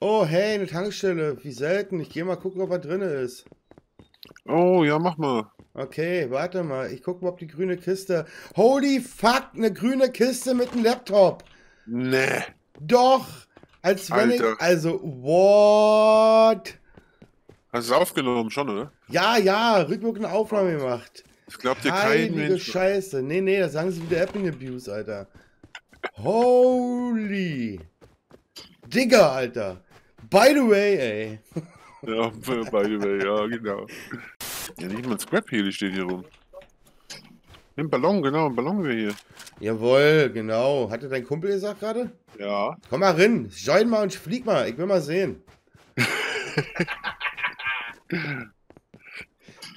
Oh, hey, eine Tankstelle. Wie selten. Ich gehe mal gucken, ob er drin ist. Oh, ja, mach mal. Okay, warte mal. Ich gucke mal, ob die grüne Kiste... Holy fuck, eine grüne Kiste mit einem Laptop. Nee. Doch. Als wenn Alter. Ich... Also, what? Hast du es aufgenommen schon, oder? Ja, ja. Rückwirkende Aufnahme gemacht. Ich glaube dir kein Mensch. Scheiße. Nee, nee, das sagen sie wieder Appling Abuse, Alter. Holy... Digga, Alter. By the way, ey. Ja, by the way, ja, genau. Ja, nicht mal ein Scrap-Heli steht hier rum. Nimm Ballon, genau, einen Ballon wir hier. Jawohl, genau. Hatte dein Kumpel gesagt gerade? Ja. Komm mal rein, join mal und flieg mal. Ich will mal sehen.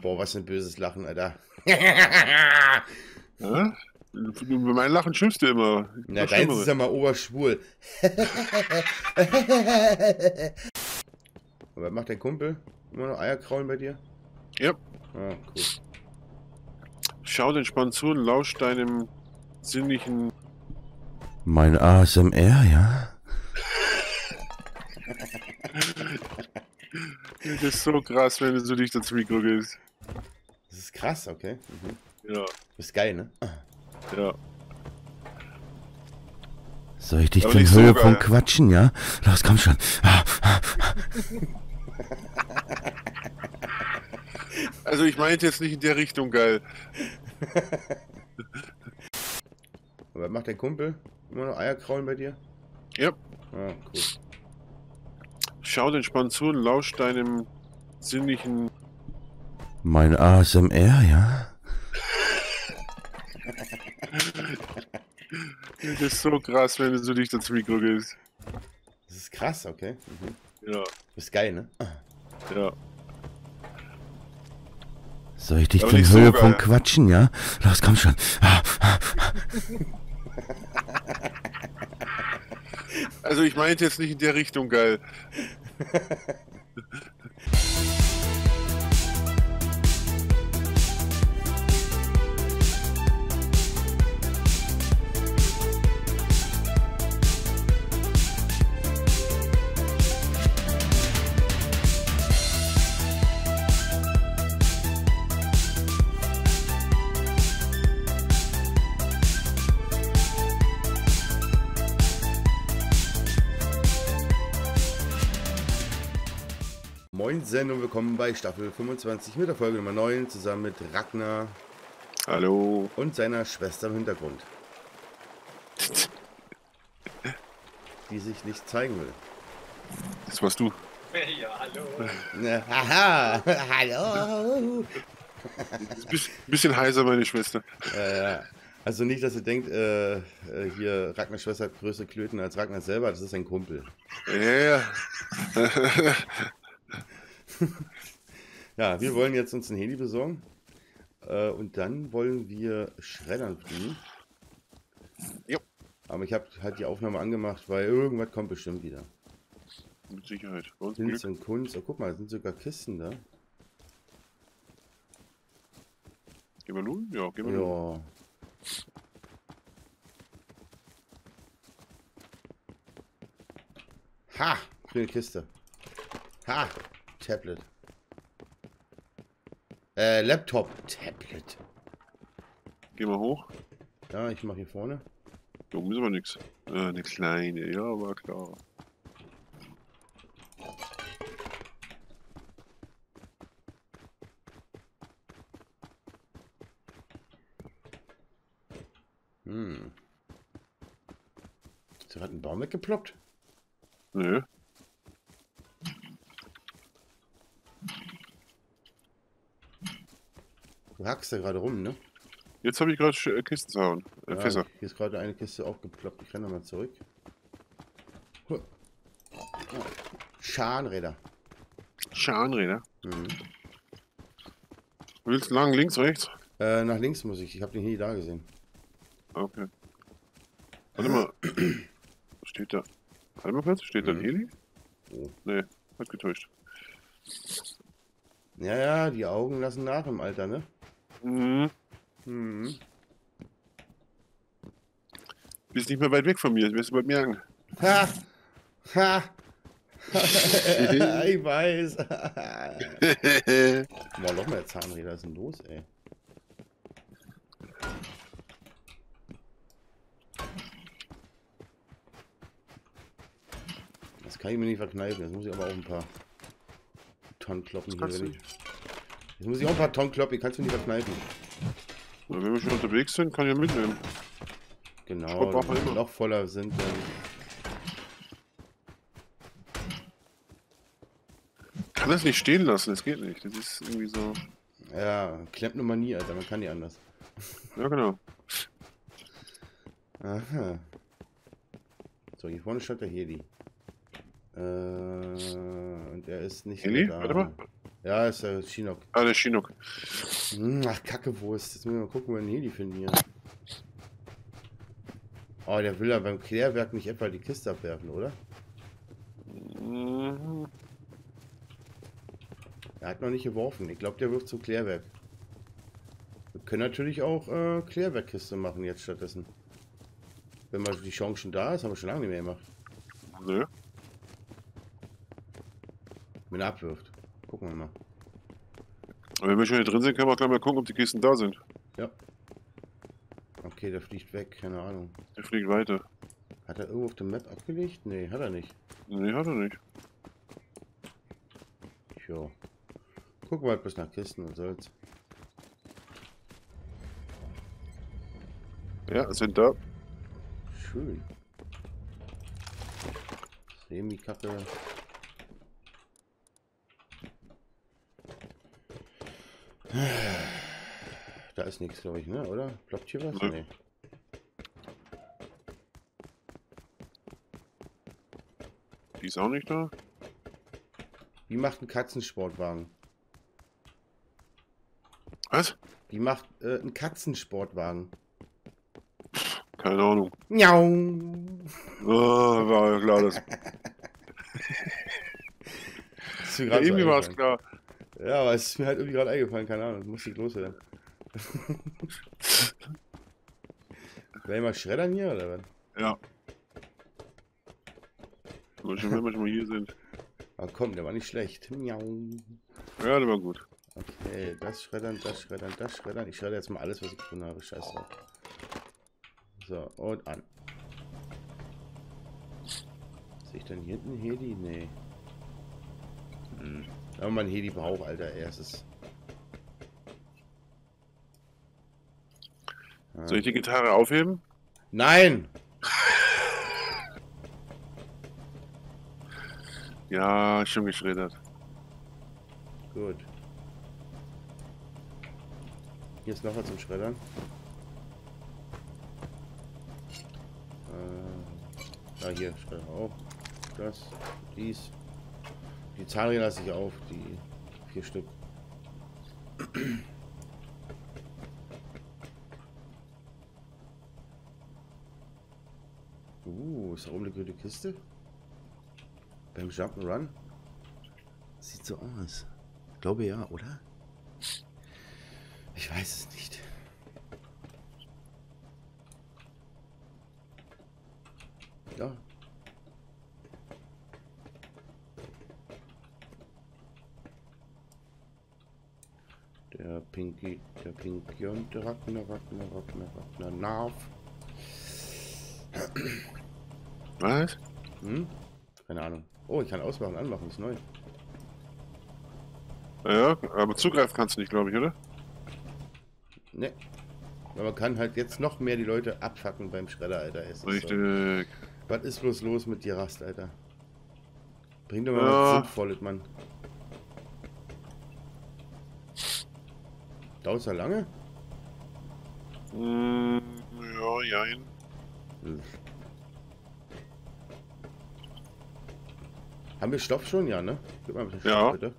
Boah, was ein böses Lachen, Alter. Ja? Mit meinem Lachen schimpfst du immer. Na, deins ist ja mal oberschwul. Und was macht dein Kumpel? Immer noch Eier kraulen bei dir? Ja. Ah, cool. Schau den Spann zu und lauscht deinem sinnlichen... Mein ASMR, ja? Das ist so krass, wenn du so dicht ans Mikro gehst. Das ist krass, okay. Mhm. Ja. Das ist geil, ne? Ja. Soll ich dich aber zum Höhepunkt so quatschen, ja? Los, komm schon. Also ich meinte jetzt nicht in der Richtung geil. Aber was macht dein Kumpel? Immer noch Eier kraulen bei dir? Ja. Ah, cool. Schau den Spann zu und lauscht deinem sinnlichen... Mein ASMR, ja? Das ist so krass, wenn du so dicht ans Mikro gehst. Das ist krass, okay. Mhm. Ja. Das ist geil, ne? Ja. Soll ich dich zum Höhepunkt quatschen, ja? Los, komm schon. Also ich meinte jetzt nicht in der Richtung geil. Moin Sendung, willkommen bei Staffel 25 mit der Folge Nummer 9 zusammen mit Ragnar. Hallo. Und seiner Schwester im Hintergrund. Die sich nicht zeigen will. Das warst du. Ja, hallo. Haha, hallo. Bisschen heiser, meine Schwester. Ja. Also nicht, dass ihr denkt, hier, Ragnars Schwester hat größere Klöten als Ragnar selber, das ist ein Kumpel. Ja. Ja, wir wollen jetzt uns ein Heli besorgen und dann wollen wir schreddern fliegen. Jo. Aber ich habe halt die Aufnahme angemacht, weil irgendwas kommt bestimmt wieder. Mit Sicherheit. Kunst und Kunst. Oh, guck mal, da sind sogar Kisten da. Gehen wir nun? Ja, gehen wir nun. Ha! Grüne Kiste. Ha! Tablet. Laptop. Tablet. Gehen wir hoch. Ja, ich mach hier vorne. Da müssen wir nichts. Eine kleine, ja, war klar. Hm. Ist da gerade ein Baum weggeploppt? Nö. Du hackst da gerade rum, ne? Jetzt habe ich gerade Kisten zaun. Ja, Fässer. Hier ist gerade eine Kiste aufgeploppt. Ich renne mal zurück. Huh. Oh. Scharnräder. Scharnräder? Mhm. Willst du lang links, rechts? Nach links muss ich. Ich habe den hier da gesehen. Okay. Warte mal. Steht da. Warte mal kurz. Steht da ein Heli? Oh. Nee, hat getäuscht. Ja, ja, die Augen lassen nach im Alter, ne? Mhm. Mhm. Du bist nicht mehr weit weg von mir, das wirst du bald merken. Ha! Ha! Ich weiß. Boah, noch mehr Zahnräder, was ist denn los, ey? Das kann ich mir nicht verkneifen, jetzt muss ich aber auch ein paar Tonnen kloppen hier. Jetzt muss ich auch ein paar Tonnen kloppen, kannst du nicht verkneifen. Na, wenn wir schon unterwegs sind, kann ich ja mitnehmen. Genau, wenn wir noch voller sind, dann... Kann das nicht stehen lassen, das geht nicht. Das ist irgendwie so... Ja, klemmt nur mal nie, Alter, man kann die anders. Ja, genau. Aha. So, hier vorne stand der Heli. Und er ist nicht Heli? Warte mal. Ja, ist der Chinook. Ah, der Chinook. Ach, Kackewurst. Jetzt müssen wir mal gucken, wo wir einen Heli finden hier. Oh, der will ja beim Klärwerk nicht etwa die Kiste abwerfen, oder? Mhm. Er hat noch nicht geworfen. Ich glaube, der wirft zum Klärwerk. Wir können natürlich auch Klärwerkkiste machen jetzt stattdessen. Wenn mal die Chance schon da ist, haben wir schon lange nicht mehr gemacht. Nö. Wenn er abwirft. Gucken wir mal. Aber wenn wir schon hier drin sind, können wir auch gleich mal gucken, ob die Kisten da sind. Ja. Okay, der fliegt weg. Keine Ahnung. Der fliegt weiter. Hat er irgendwo auf dem Map abgelegt? Nee, hat er nicht. Nee, hat er nicht. Tja. Gucken wir halt bis nach Kisten und Salz. Ja, sind da. Schön. Semi-Kacke. Da ist nichts, glaube ich, ne? Oder? Ploppt hier was? Ja. Nee. Die ist auch nicht da. Wie macht ein Katzensportwagen? Was? Die macht einen Katzensportwagen. Keine Ahnung. Miau. Oh, war ja klar, das. Ist mir ja, irgendwie so war es klar. Ja, aber es ist mir halt irgendwie gerade eingefallen, keine Ahnung, muss ich loswerden. Will ich mal schreddern hier oder was? Ja. Wollte schon, wenn wir schon mal hier sind. Ah komm, der war nicht schlecht. Miau. Ja, der war gut. Okay, das schreddern, das schreddern, das schreddern. Ich schredder jetzt mal alles, was ich gefunden habe. Scheiße. So, und an. Sehe ich denn hier hinten Heli? Nee. Hm. Aber mein Heli braucht, Alter, erstes. Ah. Soll ich die Gitarre aufheben? Nein! Ja, schon geschreddert. Gut. Hier ist noch was zum Schreddern. Ah, hier, Schredder auch. Das, dies. Die Zahnräder lasse ich auf, die 4 Stück. Ist da oben eine grüne Kiste? Beim Jump'n'Run? Sieht so aus. Ich glaube ja, oder? Ich weiß es nicht. Ja. Der Pinky, der Pinky und der Ragnar, Narf. Was? Hm? Keine Ahnung. Oh, ich kann ausmachen, anmachen, ist neu. Ja, aber zugreifen kannst du nicht, glaube ich, oder? Ne. Aber man kann halt jetzt noch mehr die Leute abfacken beim Schredder, Alter. Richtig. So. Was ist bloß los mit dir, Rast, Alter? Bring doch mal was Sinnvolles, Mann. Dauert ja lange? Ja, jein. Hm. Haben wir Stoff schon? Ja, ne? Gib mal ein bisschen Stoff, ja. Bitte.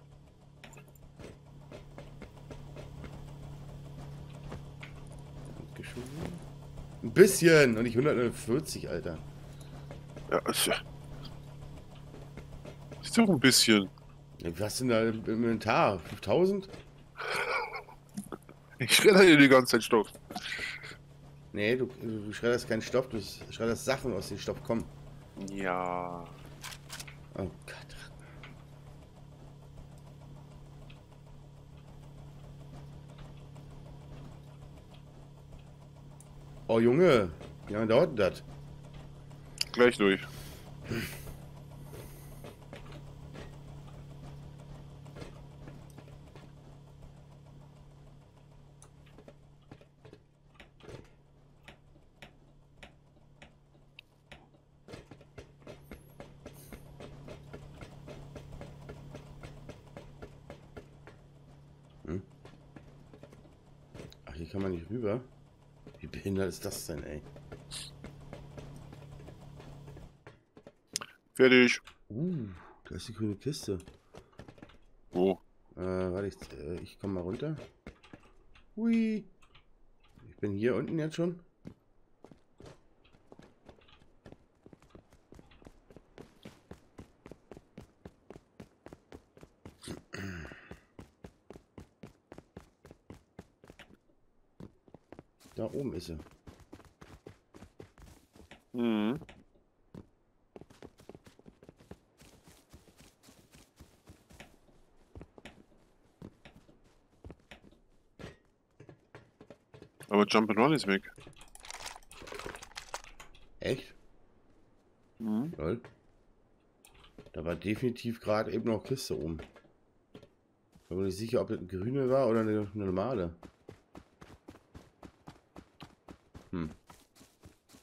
Ein bisschen! Und nicht 140, Alter. Ja, ist doch ein bisschen. Was hast du denn da im Inventar? 5000? Ich schredder dir die ganze Zeit Stoff. Nee, du schredderst keinen Stoff, du schredderst Sachen aus dem Stoff kommen. Ja. Oh Gott, Oh Junge, wie lange dauert das? Gleich durch. Ach, hier kann man nicht rüber. Wie behindert ist das denn, ey? Fertig. Da ist die grüne Kiste. Wo? Warte, ich komme mal runter. Hui. Ich bin hier unten jetzt schon. Da oben ist er. Mhm. Aber Jump'n'Run ist weg. Echt? Mhm. Toll. Da war definitiv gerade eben noch Kiste oben. Ich bin mir nicht sicher, ob das eine grüne war oder eine normale.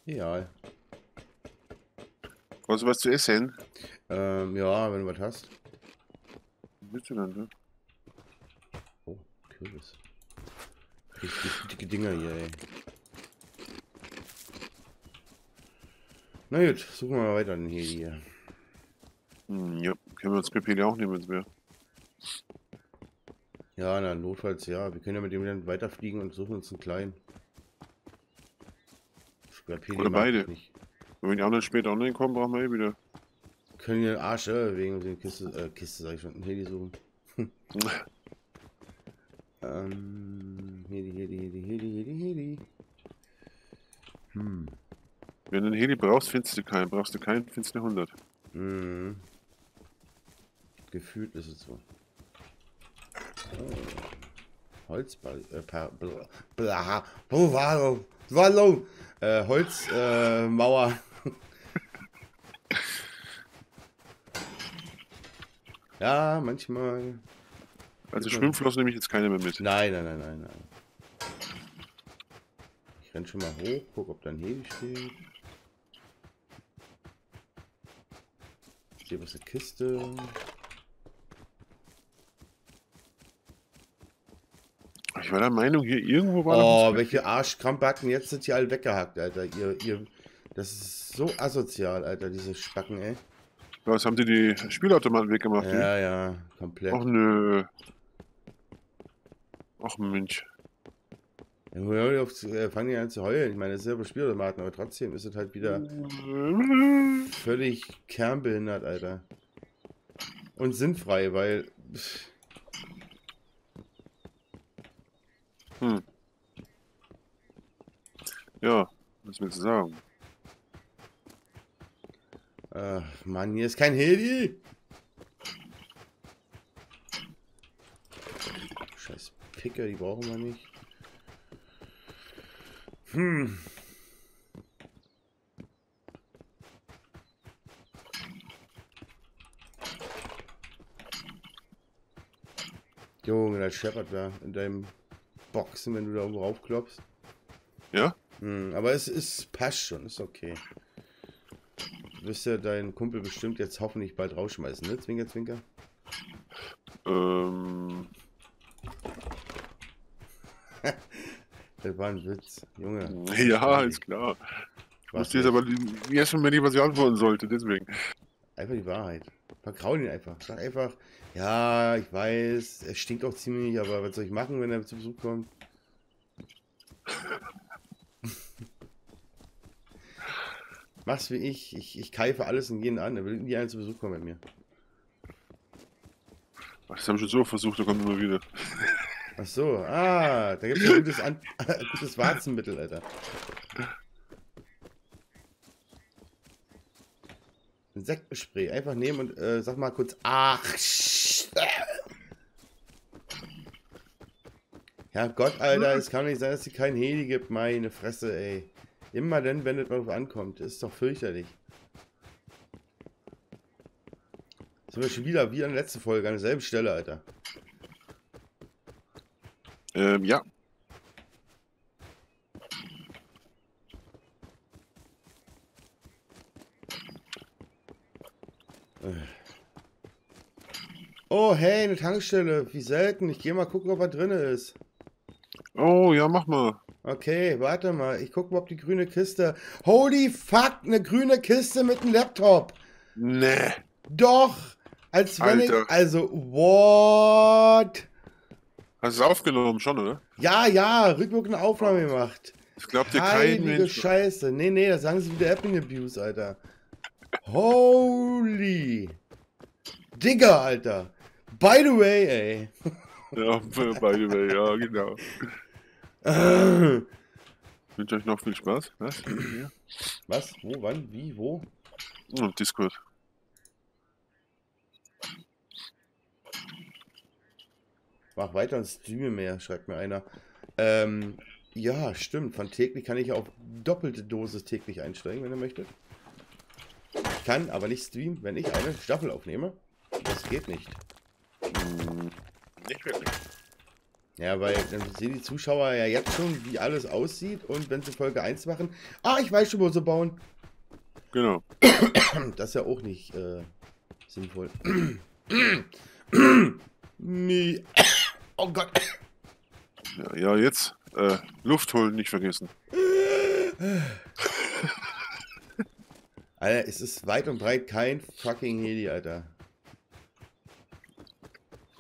Egal. Brauchst du was zu essen? Ja, wenn du was hast. Was willst du denn, ne? Oh, Kürbis. Richtig dicke Dinger hier, ey. Na gut, suchen wir mal weiter hier. Ja, können wir uns PP auch nehmen, wenn es wäre. Ja, na, notfalls ja. Wir können ja mit dem dann weiterfliegen und suchen uns einen kleinen. Oder beide. Nicht. Wenn die anderen später online kommen, brauchen wir eh wieder. Können wir den Arsch wegen den Kiste sag ich schon, Heli suchen. Heli. Wenn du einen Heli brauchst, findest du keinen. Brauchst du keinen, findest du 100. Mhm. Gefühlt ist es so. Oh. Holzball. Holzmauer. Ja, manchmal. Also Schwimmflossen nehme ich jetzt keine mehr mit. Nein. Ich renn schon mal hoch, guck, ob da ein Hebel steht. Hier was eine Kiste. Ich war der Meinung, hier irgendwo war noch... Oh, welche Arschkrampe hatten jetzt sind hier alle weggehackt, Alter. Das ist so asozial, Alter, diese Spacken, ey. Ja, was haben die Spielautomaten weggemacht? Ja, ja, komplett. Ach, nö. Ach, Mensch. Ja, fangen die an zu heulen. Ich meine, das ist ja bei Spielautomaten, aber trotzdem ist es halt wieder völlig kernbehindert, Alter. Und sinnfrei, weil... Ja, was willst du sagen? Ach Mann, hier ist kein Heli! Scheiß Picker, die brauchen wir nicht. Junge, das scheppert da in deinem Boxen, wenn du da oben raufklopfst. Ja? Aber es passt schon, ist okay. Du wirst ja deinen Kumpel bestimmt jetzt hoffentlich bald rausschmeißen, ne? Zwinker, Zwinker. Das war ein Witz, Junge. Ja, ist klar. Ich wusste jetzt aber erst mal nicht, was ich antworten sollte, deswegen. Einfach die Wahrheit. Verkraul ihn einfach. Sag einfach, ja, ich weiß, er stinkt auch ziemlich, aber was soll ich machen, wenn er zu Besuch kommt? Mach's wie ich. Ich keife alles und jeden an. Er will nie einen zu Besuch kommen bei mir. Das haben schon so versucht, da kommt immer wieder. Ach so, da gibt es ein gutes Warzenmittel, Alter. Insektenspray. Einfach nehmen und sag mal kurz. Ach, ja Gott, Alter, es kann nicht sein, dass es keinen Heli gibt. Meine Fresse, ey. Immer dann, wenn es darauf ankommt. Ist doch fürchterlich. Sind wir schon wieder wie in der letzten Folge, an derselben Stelle, Alter. Ja. Oh, hey, eine Tankstelle. Wie selten. Ich gehe mal gucken, ob er drin ist. Oh, ja, mach mal. Okay, warte mal. Ich gucke mal, ob die grüne Kiste... Holy fuck, eine grüne Kiste mit einem Laptop. Nee. Doch. Als wenn Alter. Ich... Also, what? Hast du es aufgenommen schon, oder? Ja, ja. Rückwirkende Aufnahme gemacht. Ich glaube dir keinen Mensch. Scheiße. Nee, nee, das sagen sie wieder Apple Abuse, Alter. Holy... Digga, Alter. By the way, ey. Ja, by the way, ja, genau. Ich wünsche euch noch viel Spaß. Was? Was? Wo? Wann? Wie? Wo? Oh, Discord. Mach weiter und streame mehr, schreibt mir einer. Ja, stimmt. Von täglich kann ich auf doppelte Dosis täglich einsteigen, wenn ihr möchtet. Ich kann aber nicht streamen, wenn ich eine Staffel aufnehme. Das geht nicht. Nicht wirklich. Ja, weil dann sehen die Zuschauer ja jetzt schon, wie alles aussieht. Und wenn sie Folge 1 machen... Ah, ich weiß schon, wo sie bauen. Genau. Das ist ja auch nicht sinnvoll. Oh Gott. Ja, ja jetzt Luft holen nicht vergessen. Alter, es ist weit und breit kein fucking Heli, Alter.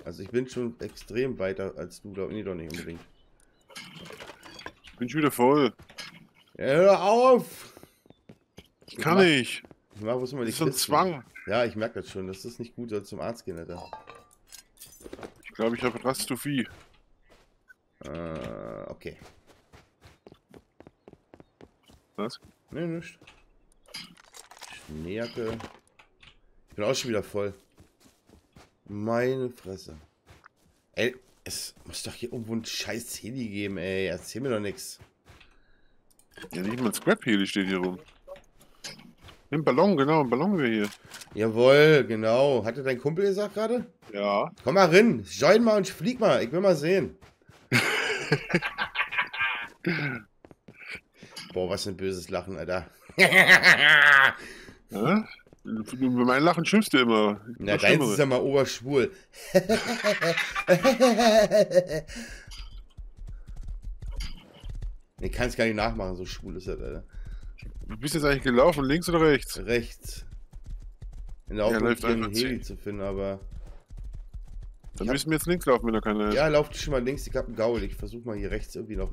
Also ich bin schon extrem weiter als du, glaube ich. Nee, doch nicht unbedingt. Ich bin schon wieder voll. Ja, hör auf! Ich kann nicht. Ich mach, muss mal die Kiste. Das ist so ein Zwang. Ja, ich merke das schon. Das ist nicht gut, soll zum Arzt gehen, Alter. Ich glaube, ich habe Rastrophie. Okay. Was? Nee, nichts. Schneejacke. Ich bin auch schon wieder voll. Meine Fresse. Ey, es muss doch hier irgendwo ein scheiß Heli geben, ey. Erzähl mir doch nichts. Ja, nicht mal ein Scrap-Heli steht hier rum. Ein Ballon, genau, ein Ballon wäre hier. Jawohl, genau. Hatte dein Kumpel gesagt gerade? Ja. Komm mal rein, join mal und flieg mal. Ich will mal sehen. Boah, was ein böses Lachen, Alter. Ja? Mit meinem Lachen schimpfst du immer. Na, deins ist ja mal oberschwul. Ich kann es gar nicht nachmachen, so schwul ist das, Alter. Du bist jetzt eigentlich gelaufen, links oder rechts? Rechts. In der Hoffnung, einen Heli zu finden, aber... Dann müssen wir jetzt links laufen, wenn da keine... Ja, lauft schon mal links, ich hab einen Gaul. Ich versuche mal hier rechts irgendwie noch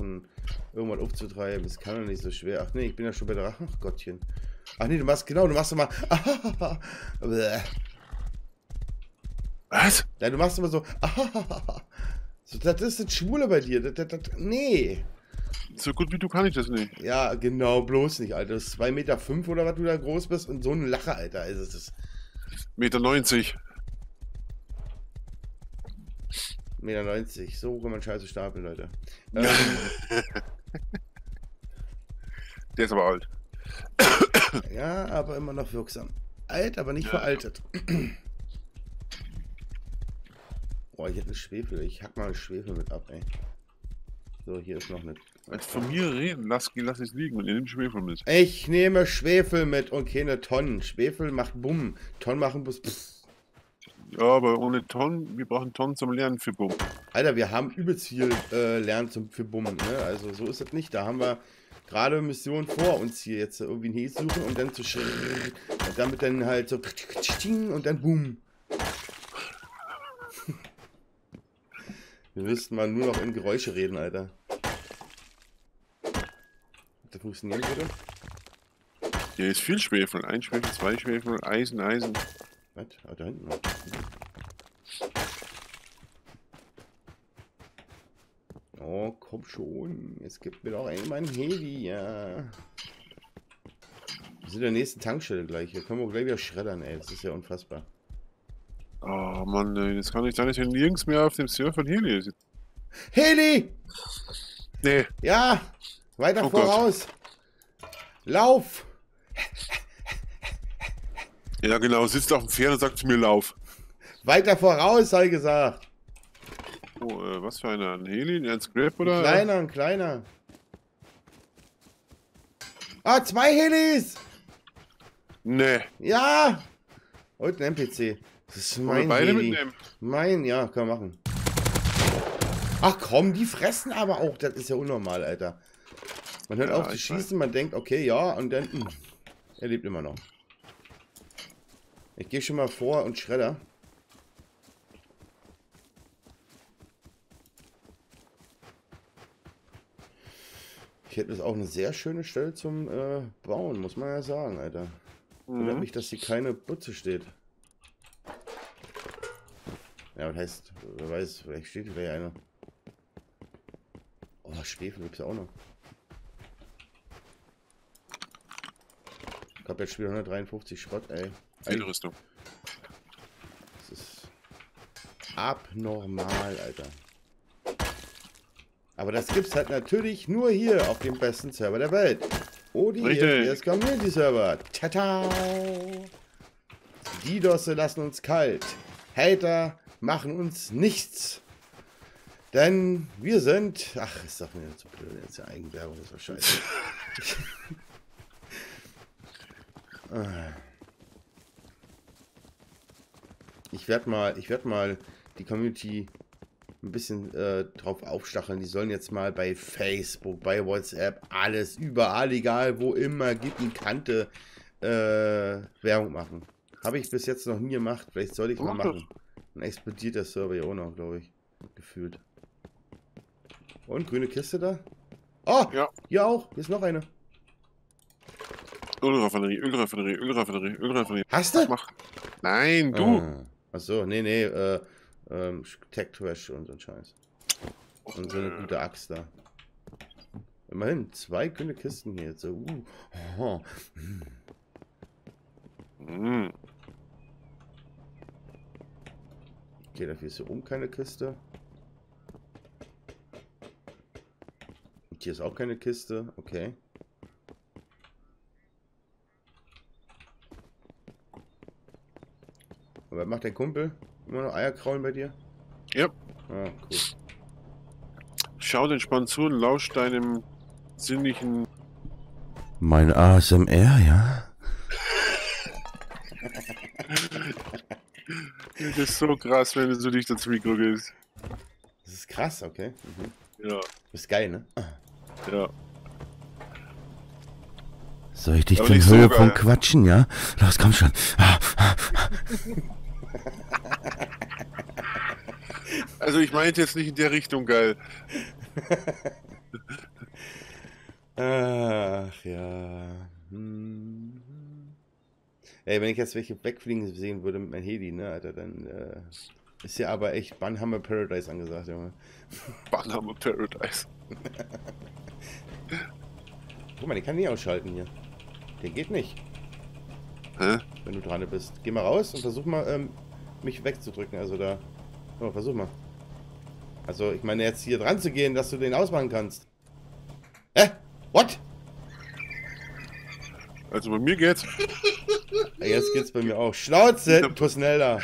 irgendwann aufzutreiben. Das kann doch nicht so schwer. Ach nee, ich bin ja schon bei der Rache. Ach Gottchen. Ach nee, du machst immer... Was? Nein, du machst immer so... So, das ist das Schwule bei dir. Nee. So gut wie du kann ich das nicht. Ja, genau, bloß nicht, Alter. Das ist 2,5 Meter oder was du da groß bist und so ein Lacher, Alter. Also, das ist 1,90 Meter. 1,90 Meter. So kann man Scheiße stapeln, Leute. Der ist aber alt. Ja, aber immer noch wirksam. Alt, aber nicht veraltet. Boah, ich hätte einen Schwefel. Ich hack mal einen Schwefel mit ab, ey. So, hier ist noch eine. Als von mir reden, lass es liegen und ihr nehmt Schwefel mit. Ich nehme Schwefel mit und keine Tonnen. Schwefel macht Bumm. Tonnen machen bloß Pfff. Ja, aber ohne Tonnen, wir brauchen Tonnen zum Lernen für Bumm. Alter, wir haben übelst viel Lernen für Bumm, ne? Also so ist das nicht. Da haben wir gerade Missionen vor uns hier jetzt irgendwie einen Heli suchen und dann zu und damit dann halt so und dann Bumm. Wir müssten mal nur noch in Geräusche reden, Alter. Hat das funktioniert, bitte? Hier ist viel Schwefel. Ein Schwefel, zwei Schwefel, Eisen, Eisen. Was? Ah, da hinten noch. Oh, komm schon. Jetzt gibt mir doch einmal ein Heli, ja. Wir sind in der nächsten Tankstelle gleich. Hier können wir gleich wieder schreddern, ey. Das ist ja unfassbar. Oh, Mann, ey. Das kann nicht sein, dass hier nirgends mehr auf dem Server von Heli ist. Heli! Nee. Ja, weiter voraus. Gott. Lauf! Ja, genau, sitzt auf dem Pferd und sagt zu mir, lauf. Weiter voraus, sei gesagt. Oh, was für einer? Ein Heli? Ein Scrap oder? Ein kleiner. Ah, 2 Helis! Ne. Ja! Und ein NPC. Das ist mein Heli. Mein, ja, kann man machen. Ach komm, die fressen aber auch. Das ist ja unnormal, Alter. Man hört auf zu schießen, man denkt, okay, ja, und dann... Er lebt immer noch. Ich gehe schon mal vor und schredder. Ich hätte das auch eine sehr schöne Stelle zum Bauen, muss man ja sagen, Alter. Wundert mich, dass hier keine Butze steht. Ja, was heißt, wer weiß, vielleicht steht hier gleich einer. Oh, Schwefel gibt es ja auch noch. Ich habe jetzt schon 153 Schrott, ey. Eine Rüstung. Das ist abnormal, Alter. Aber das gibt's halt natürlich nur hier auf dem besten Server der Welt. Oh, die hier ist Community-Server. Tata! Die Dosse lassen uns kalt. Hater machen uns nichts. Denn wir sind... Ach, ist doch mir zu blöd. Jetzt ja Eigenwerbung, ist doch scheiße. Ich werd mal die Community ein bisschen drauf aufstacheln. Die sollen jetzt mal bei Facebook, bei WhatsApp, alles, überall, egal wo immer, gibt die Kante Werbung machen. Habe ich bis jetzt noch nie gemacht. Vielleicht sollte ich mal machen. Dann explodiert der Server ja auch noch, glaube ich. Gefühlt. Und grüne Kiste da? Oh, ja. Hier auch. Hier ist noch eine. Ölraffinerie. Hast du? Nein, du. Achso, nee. Tech Trash und so ein Scheiß. Und so eine gute Axt da. Immerhin 2 grüne Kisten hier. So, Okay, dafür ist hier oben keine Kiste. Und hier ist auch keine Kiste. Okay. Aber was macht der Kumpel? Immer noch Eier kraulen bei dir? Ja. Ah, cool. Schau den Spann zu und lauscht deinem sinnlichen... Mein ASMR, ja? Das ist so krass, wenn du so dicht ans Mikro gehst. Das ist krass, okay. Mhm. Ja. Ist geil, ne? Ja. Soll ich dich aber zum Höhepunkt quatschen, ja? Los, komm schon. Also ich meinte jetzt nicht in der Richtung geil. Ach ja. Ey, wenn ich jetzt welche wegfliegen sehen würde mit meinem Heli, ne, Alter, dann ist ja aber echt Bannhammer Paradise angesagt, Junge. Bannhammer Paradise. Guck mal, die kann ich nicht ausschalten hier. Der geht nicht. Hä? Wenn du dran bist. Geh mal raus und versuch mal, mich wegzudrücken, also da... Oh, versuch mal. Also, ich meine jetzt hier dran zu gehen, dass du den ausmachen kannst. Hä? What? Also bei mir geht's. Jetzt geht's bei mir auch. Schnauze, du Tusnelda.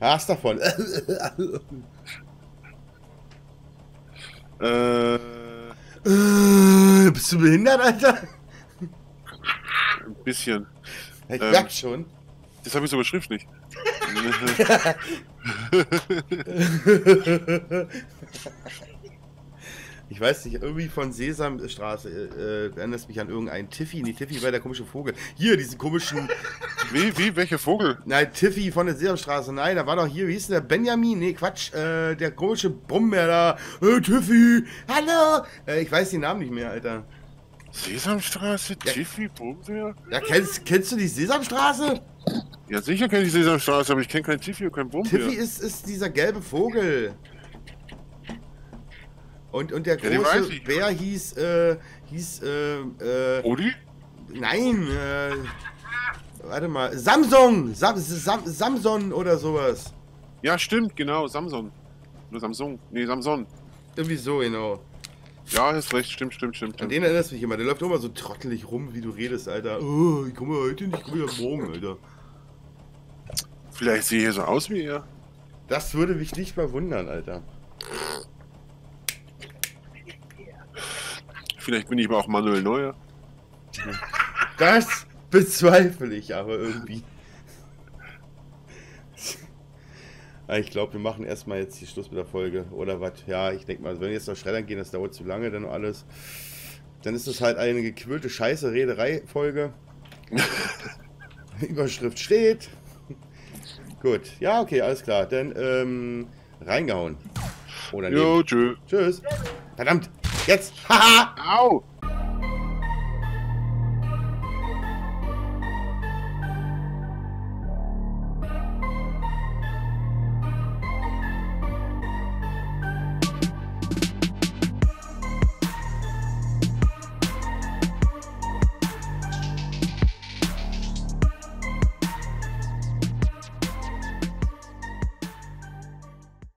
Hast davon. Bist du behindert, Alter? Ein bisschen. Ich merk schon. Das habe ich sogar schriftlich. Ich weiß nicht, irgendwie von Sesamstraße erinnert mich an irgendeinen Tiffy. Nee, Tiffy war der komische Vogel. Hier, diesen komischen... Wie? Welcher Vogel? Nein, Tiffy von der Sesamstraße. Nein, da war doch hier, wie hieß denn der? Benjamin? Nee, Quatsch. Der komische Brummbär da. Tiffy! Hallo! Ich weiß den Namen nicht mehr, Alter. Sesamstraße? Ja. Tiffy? Brummbär? Ja, kennst du die Sesamstraße? Ja, sicher kenne ich die Sesamstraße, aber ich kenne keinen Tiffy und keinen Brummbär. Tiffy ist dieser gelbe Vogel. Und der große Bär hieß, Rudi? Nein, warte mal, Samson oder sowas. Ja, stimmt, genau, Samson. Oder Samsung, nee, Samson. Irgendwie so, genau. Ja, hast recht, stimmt. An den erinnerst du mich immer, der läuft immer so trottelig rum, wie du redest, Alter. Oh, ich komme heute nicht, ich komme ja morgen, Alter. Vielleicht sehe ich so aus wie er. Das würde mich nicht mal wundern, Alter. Vielleicht bin ich aber auch Manuel Neuer. Das bezweifle ich aber irgendwie. Ich glaube, wir machen erstmal jetzt hier Schluss mit der Folge. Oder was? Ja, ich denke mal, wenn wir jetzt noch Schreddern gehen, das dauert zu lange, dann alles. Dann ist es halt eine gequirlte Scheiße-Rederei-Folge. Überschrift steht. Gut. Ja, okay, alles klar. Dann reingehauen. Oder nicht? Jo, tschüss. Verdammt. Jetzt. Haha. Au.